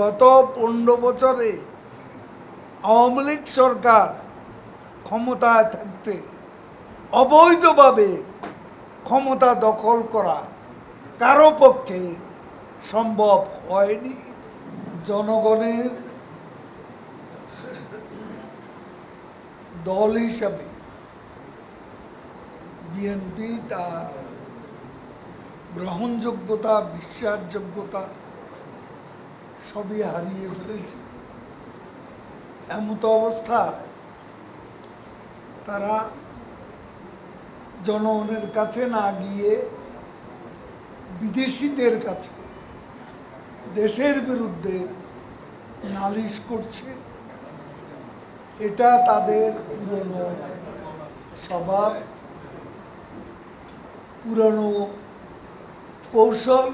গত 15 বছরে আওয়ামী লীগ সরকার ক্ষমতায় থাকতে অবৈধভাবে ক্ষমতা দখল করা কারো পক্ষে সম্ভব হয়নি। জনগণের দল হিসাবে বিএনপি তার গ্রহণযোগ্যতা, বিশ্বাসযোগ্যতা সবই হারিয়ে ফেলেছে। এমন অবস্থা তারা জনগণের কাছে না গিয়ে বিদেশিদের কাছে দেশের বিরুদ্ধে নালিশ করছে। এটা তাদের পুরনো স্বভাব, পুরনো কৌশল।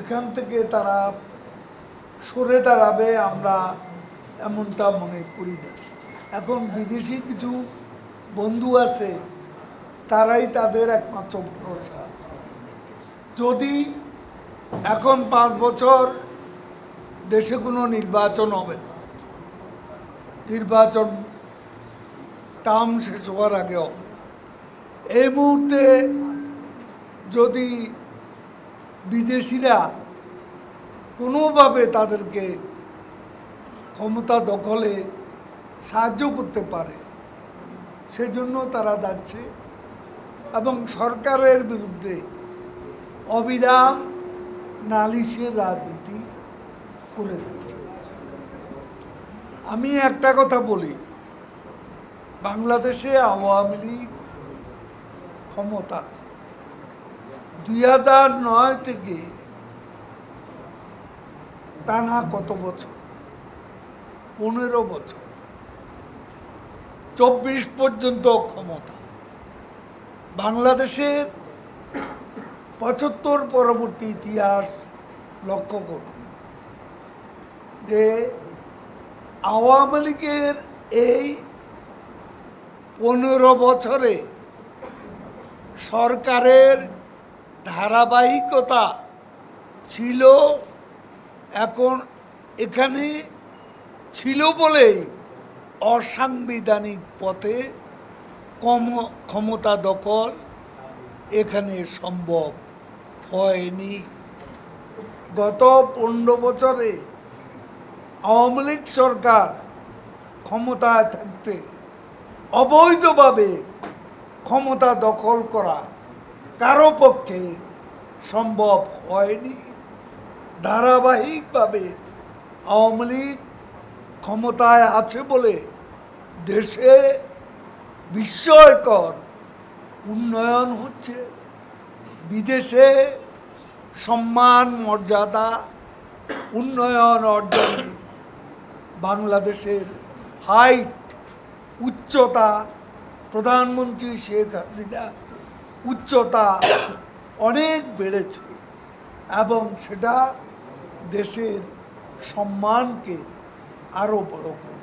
এখান থেকে তারা সরে দাঁড়াবে আমরা এমনটা মনে করি না। এখন বিদেশি কিছু বন্ধু আছে, তারাই তাদের একমাত্র ভরসা। যদি এখন 5 বছর দেশে কোনো নির্বাচন হবে, নির্বাচন টার্ম শেষ হওয়ার আগে হবে, এই মুহূর্তে যদি বিদেশিরা কোনোভাবে তাদেরকে ক্ষমতা দখলে সাহায্য করতে পারে, সেজন্য তারা যাচ্ছে এবং সরকারের বিরুদ্ধে অবিরাম নালিশের রাজনীতি করে যাচ্ছে। আমি একটা কথা বলি, বাংলাদেশে আওয়ামী লীগ ক্ষমতা 2009 থেকে টানা কত বছর, 15 বছর, 24 পর্যন্ত ক্ষমতা। বাংলাদেশের 75 পরবর্তী ইতিহাস লক্ষ্য করুন যে আওয়ামী লীগের এই 15 বছরে সরকারের ধারাবাহিকতা ছিল, এখন এখানে ছিল বলেই অসাংবিধানিক পথে ক্ষমতা দখল এখানে সম্ভব হয়নি। গত 15 বছরে আওয়ামী লীগ সরকার ক্ষমতায় থাকতে অবৈধভাবে ক্ষমতা দখল করা কারো পক্ষে সম্ভব হয়নি। ধারাবাহিকভাবে আওয়ামী লীগ ক্ষমতায় আছে বলে দেশে বিস্ময়কর উন্নয়ন হচ্ছে, বিদেশে সম্মান, মর্যাদা, উন্নয়ন অর্জনে বাংলাদেশের হাইট, উচ্চতা, প্রধানমন্ত্রী শেখ হাসিনা উচ্চতা অনেক বেড়েছে এবং সেটা দেশের সম্মানকে আরও বড় করে।